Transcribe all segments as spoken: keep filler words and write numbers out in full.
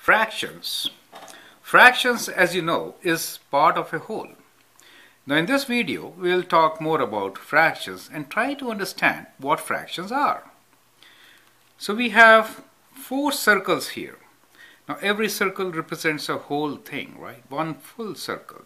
Fractions. Fractions, as you know, is part of a whole. Now in this video, we will talk more about fractions and try to understand what fractions are. So we have four circles here. Now every circle represents a whole thing, right? One full circle.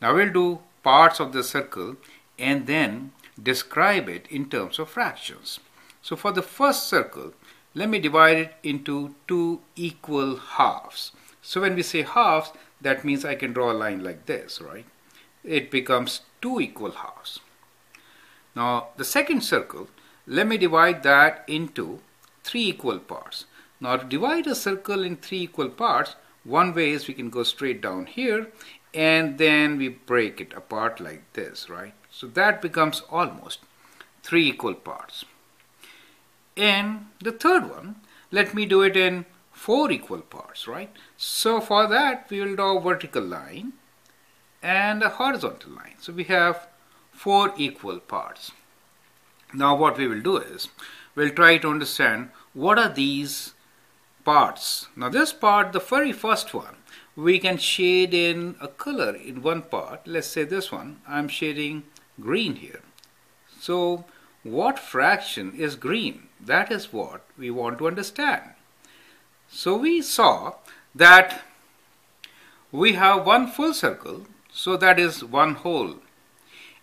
Now we'll do parts of the circle and then describe it in terms of fractions. So for the first circle, let me divide it into two equal halves. So when we say halves, that means I can draw a line like this, right? It becomes two equal halves. Now the second circle, let me divide that into three equal parts. Now to divide a circle in three equal parts, one way is we can go straight down here and then we break it apart like this, right? So that becomes almost three equal parts. And the third one, let me do it in four equal parts, right? So for that, we will draw a vertical line and a horizontal line. So we have four equal parts. Now what we will do is, we'll try to understand what are these parts. Now this part, the very first one, we can shade in a color in one part. Let's say this one, I'm shading green here. So what fraction is green? That is what we want to understand. So we saw that we have one full circle, so that is one whole,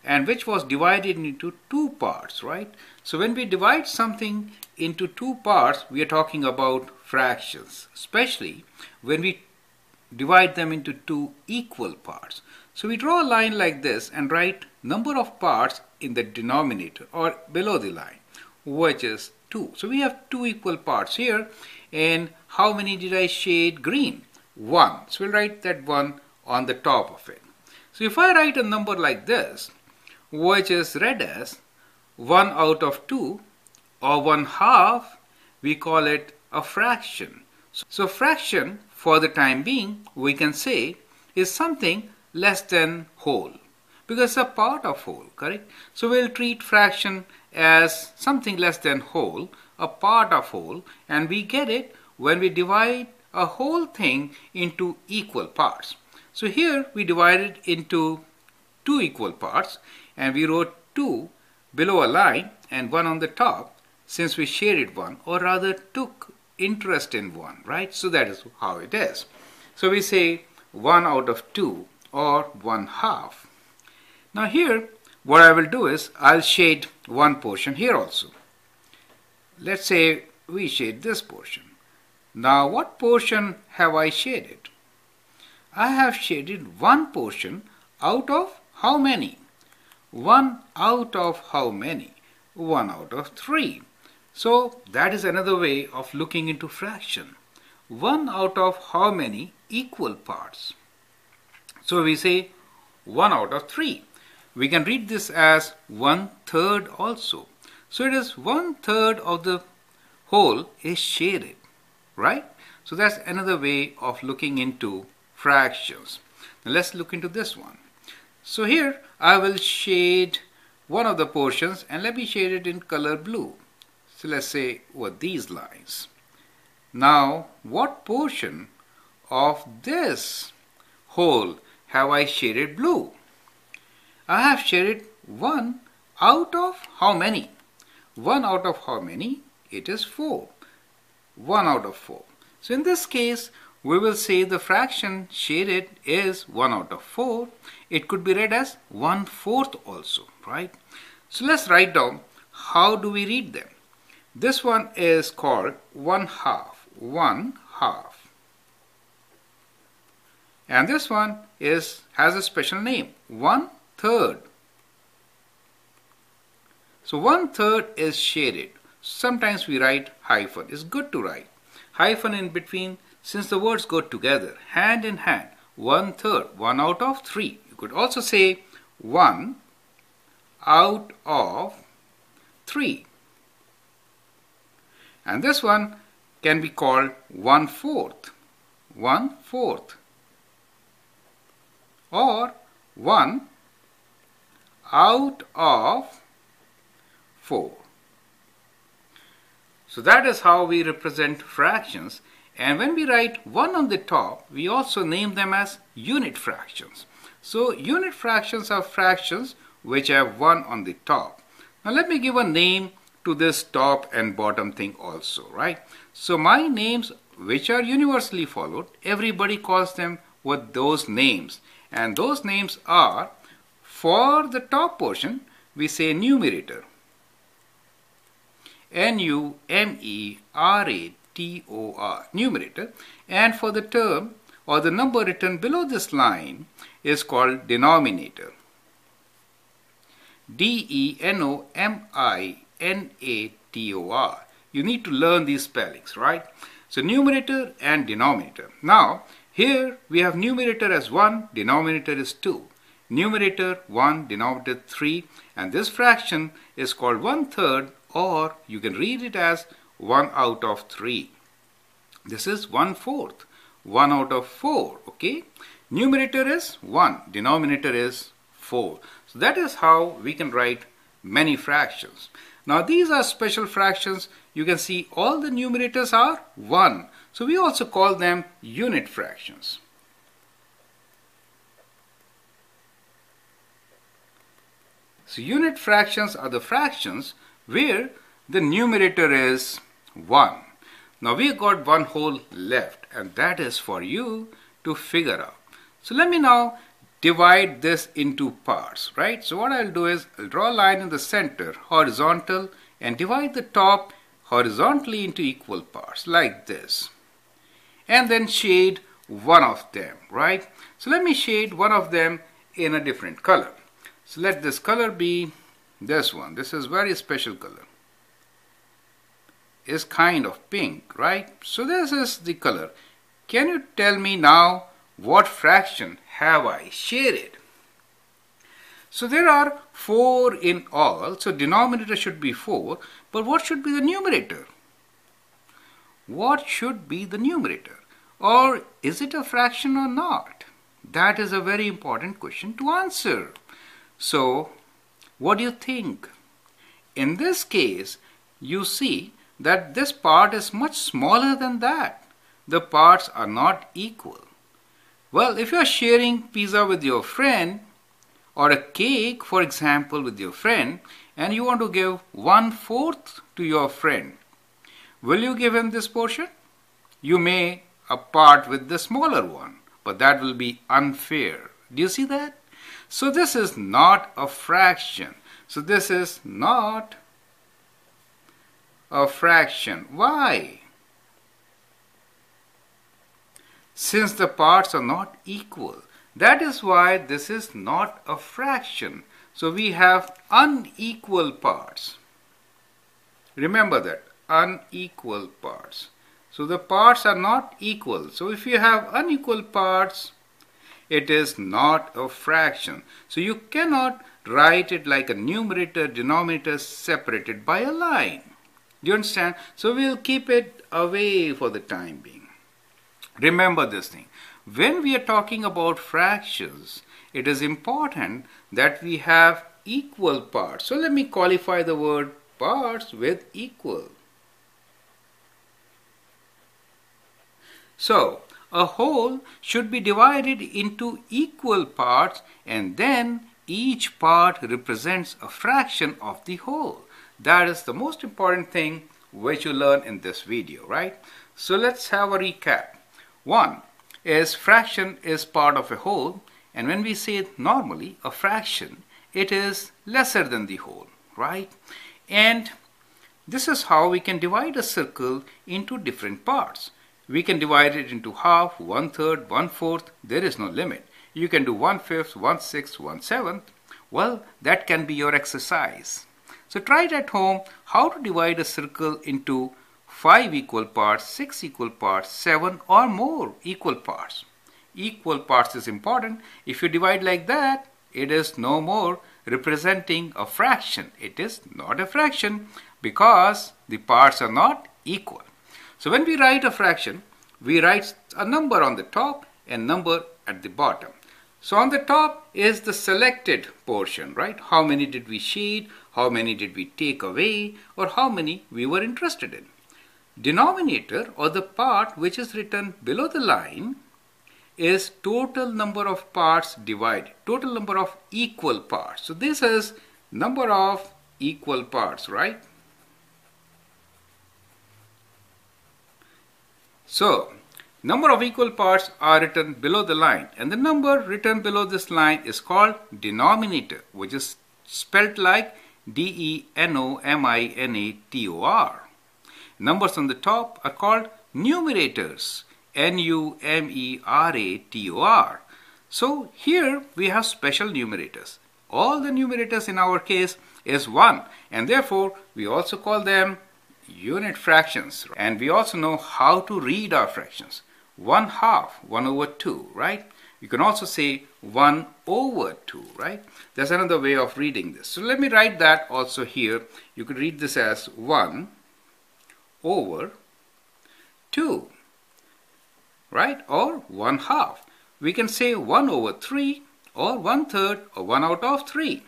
and which was divided into two parts, right? So when we divide something into two parts, we are talking about fractions, especially when we divide them into two equal parts. So we draw a line like this and write number of parts in the denominator or below the line, which is two. So we have two equal parts here, and how many did I shade green? One. So we'll write that one on the top of it. So if I write a number like this, which is read as one out of two or one half, we call it a fraction. So fraction, for the time being, we can say is something less than whole, because it's a part of whole, correct? So we'll treat fraction as something less than whole, a part of whole, and we get it when we divide a whole thing into equal parts. So here we divide it into two equal parts, and we wrote two below a line and one on the top, since we shaded one, or rather took interest in one, right? So that is how it is. So we say one out of two or one half. Now here what I will do is I'll shade one portion here also. Let's say we shade this portion. Now what portion have I shaded? I have shaded one portion out of how many? One out of how many? One out of three. So that is another way of looking into fraction. One out of how many equal parts? So we say one out of three. We can read this as one third also. So it is one third of the whole is shaded, right? So that's another way of looking into fractions. Now let's look into this one. So here I will shade one of the portions, and let me shade it in color blue. So let's say were these lines. Now what portion of this whole have I shaded blue? I have shaded one out of how many? One out of how many? It is four. One out of four. So in this case, we will say the fraction shaded is one out of four. It could be read as one fourth also, right? So let's write down how do we read them. This one is called one half, one half. And this one is has a special name, one third. So one third is shaded. Sometimes we write hyphen. It's good to write hyphen in between, since the words go together, hand in hand. One third, one out of three. You could also say one out of three. And this one can be called one fourth, one fourth, or one out of four. So that is how we represent fractions, And when we write one on the top, we also name them as unit fractions. So unit fractions are fractions which have one on the top. Now let me give a name to this top and bottom thing also, right? So my names, which are universally followed, everybody calls them with those names. And those names are, for the top portion, we say numerator. N U M E R A T O R, numerator. And for the term or the number written below this line is called denominator. D E N O M I N A T O R. You need to learn these spellings, right? So numerator and denominator. Now here we have numerator as one, denominator is two. Numerator one, denominator three, and this fraction is called one third, or you can read it as one out of three. This is one fourth, one out of four, okay? Numerator is one, denominator is four. So that is how we can write many fractions. Now these are special fractions. You can see all the numerators are one. So we also call them unit fractions. So unit fractions are the fractions where the numerator is one. Now we got one whole left, and that is for you to figure out. So let me now divide this into parts, right? So what I'll do is I'll draw a line in the center, horizontal, and divide the top horizontally into equal parts like this, and then shade one of them, right? So let me shade one of them in a different color. So let this color be this one. This is very special color. It's kind of pink, right? So this is the color. Can you tell me now what fraction have I shaded? So there are four in all, so denominator should be four, but what should be the numerator? What should be the numerator? Or is it a fraction or not? That is a very important question to answer. So what do you think? In this case, you see that this part is much smaller than that. The parts are not equal. Well, if you are sharing pizza with your friend, or a cake, for example, with your friend, and you want to give one-fourth to your friend, will you give him this portion? You may part with the smaller one, but that will be unfair. Do you see that? So this is not a fraction. So this is not a fraction. Why? Since the parts are not equal. That is why this is not a fraction. So we have unequal parts. Remember that, unequal parts. So the parts are not equal. So if you have unequal parts, it is not a fraction. So you cannot write it like a numerator, denominator separated by a line. Do you understand? So we'll keep it away for the time being. Remember this thing. When we are talking about fractions, it is important that we have equal parts. So let me qualify the word parts with equal. So a whole should be divided into equal parts, and then each part represents a fraction of the whole. That is the most important thing which you learn in this video, right? So let's have a recap. One is fraction is part of a whole, and when we say it normally, a fraction, it is lesser than the whole, right? And this is how we can divide a circle into different parts. We can divide it into half, one third, one fourth, there is no limit. You can do one fifth, one sixth, one seventh. Well, that can be your exercise. So try it at home, how to divide a circle into five equal parts, six equal parts, seven or more equal parts. Equal parts is important. If you divide like that, it is no more representing a fraction. It is not a fraction because the parts are not equal. So when we write a fraction, we write a number on the top and number at the bottom. So on the top is the selected portion, right? How many did we shade? How many did we take away? Or how many we were interested in? Denominator, or the part which is written below the line, is total number of parts divided, total number of equal parts. So this is number of equal parts, right? So number of equal parts are written below the line, and the number written below this line is called denominator, which is spelt like D E N O M I N A T O R. Numbers on the top are called numerators, N U M E R A T O R. So here we have special numerators. All the numerators in our case is one, and therefore we also call them unit fractions. And we also know how to read our fractions. One half, one over two, right? You can also say one over two, right? That's another way of reading this. So let me write that also here. You could read this as one over two, right? Or one half. We can say one over three, or one third, or one out of three.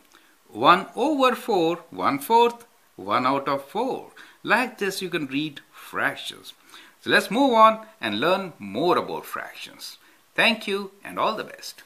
One over four, one fourth, one out of four. Like this you can read fractions. So let's move on and learn more about fractions. Thank you and all the best.